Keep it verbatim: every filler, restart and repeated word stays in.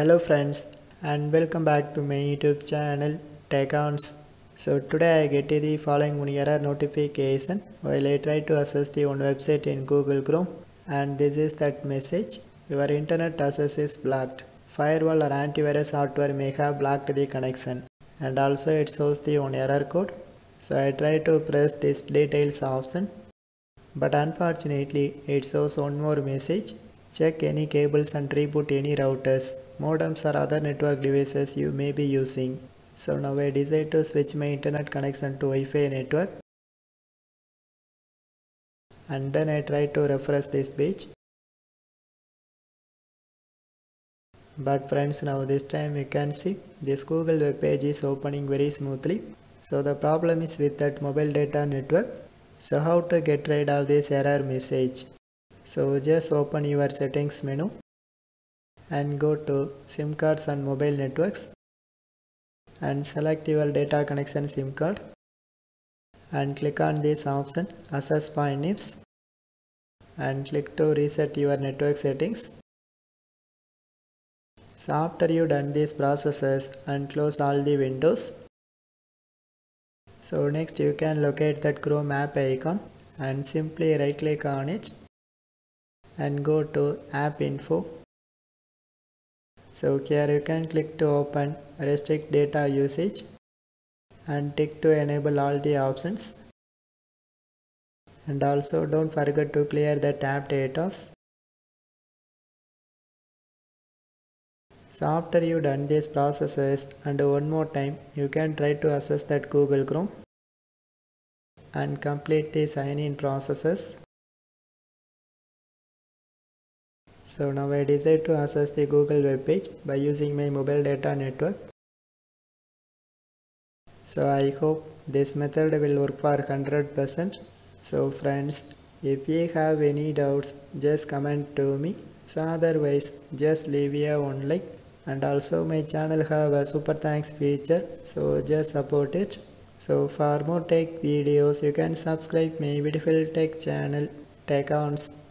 Hello friends, and welcome back to my YouTube channel Teconz. So today I get the following one error notification while I try to access the one website in Google Chrome, and this is that message: your internet access is blocked. Firewall or antivirus software may have blocked the connection. And also it shows the one error code. So I try to press this details option, but unfortunately it shows one more message: check any cables and reboot any routers, modems or other network devices you may be using. So now I decide to switch my internet connection to Wi-Fi network, and then I try to refresh this page. But friends, now this time you can see this Google web page is opening very smoothly. So the problem is with that mobile data network. So how to get rid of this error message? So just open your settings menu and go to SIM cards and mobile networks, and select your data connection SIM card and click on this option Access by N I Ps, and click to reset your network settings. So after you done these processes, and close all the windows. So next you can locate that Chrome app icon and simply right click on it and go to app info. So here you can click to open restrict data usage and tick to enable all the options, and also don't forget to clear the tapped data. So after you done these processes, and one more time you can try to access that Google Chrome and complete the sign in processes. So now I decide to access the Google web page by using my mobile data network. So I hope this method will work for one hundred percent. So friends, if you have any doubts, just comment to me. So otherwise just leave a one like. And also my channel have a super thanks feature, so just support it. So for more tech videos you can subscribe my beautiful tech channel Teconz,